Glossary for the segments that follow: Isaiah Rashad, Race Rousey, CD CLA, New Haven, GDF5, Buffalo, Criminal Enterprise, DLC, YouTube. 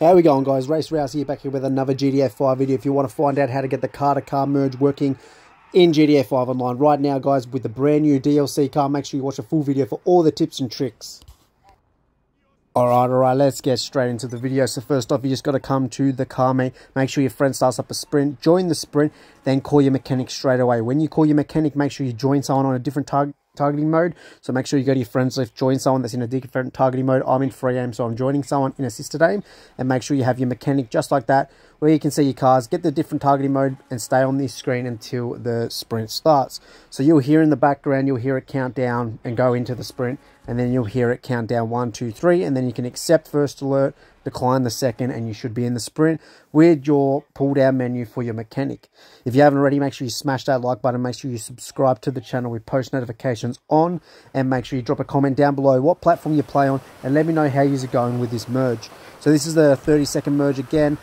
How we going, guys? Race Rousey here, back here with another GDF5 video. If you want to find out how to get the car-to-car merge working in GDF5 online right now, guys, with the brand new DLC car, make sure you watch a full video for all the tips and tricks. All right, let's get straight into the video. So first off, you just got to come to the car meet. Make sure your friend starts up a sprint, join the sprint, then call your mechanic straight away. When you call your mechanic, make sure you join someone on a different targeting mode. So make sure you go to your friends list, join someone that's in a different targeting mode. I'm in free aim, so I'm joining someone in assisted aim, and make sure you have your mechanic just like that, where you can see your cars, get the different targeting mode, and stay on this screen until the sprint starts. So you'll hear in the background, you'll hear it count down and go into the sprint, and then you'll hear it count down 1, 2, 3, and then you can accept first alert, decline the second, and you should be in the sprint with your pull down menu for your mechanic. If you haven't already, make sure you smash that like button, make sure you subscribe to the channel with post notifications on, and make sure you drop a comment down below what platform you play on, and let me know how you're going with this merge. So this is the 30-second merge again.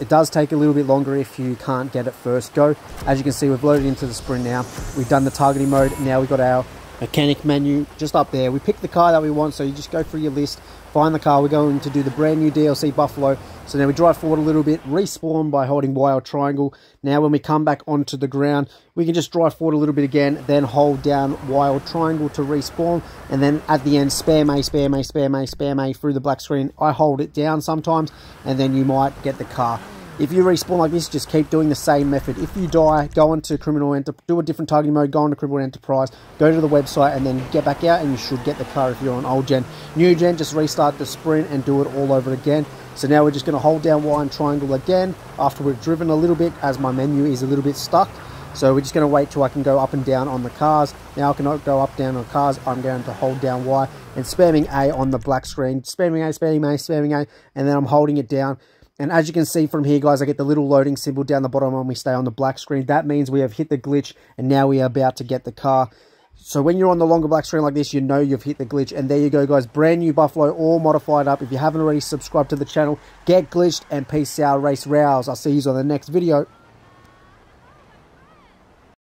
It does take a little bit longer if you can't get it first go. As you can see, we've loaded into the sprint now. We've done the targeting mode. Now we've got our mechanic menu just up there. We pick the car that we want, so you just go through your list, find the car. We're going to do the brand new DLC Buffalo. So now we drive forward a little bit, respawn by holding Y or triangle. Now when we come back onto the ground, we can just drive forward a little bit again, then hold down Y or triangle to respawn, and then at the end, spam A through the black screen. I hold it down sometimes, and then you might get the car. If you respawn like this, just keep doing the same method. If you die, go into Criminal Enterprise, do a different targeting mode, go into Criminal Enterprise, go to the website, and then get back out, and you should get the car if you're on old gen. New gen, just restart the sprint and do it all over again. So now we're just going to hold down Y and triangle again after we've driven a little bit, as my menu is a little bit stuck. So we're just going to wait till I can go up and down on the cars. Now I cannot go up down on cars. I'm going to hold down Y and spamming A on the black screen. Spamming A, and then I'm holding it down. And as you can see from here, guys, I get the little loading symbol down the bottom when we stay on the black screen. That means we have hit the glitch, and now we are about to get the car. So when you're on the longer black screen like this, you know you've hit the glitch. And there you go, guys. Brand new Buffalo, all modified up. If you haven't already, subscribed to the channel. Get glitched, and peace out, Race Rouse. I'll see you on the next video.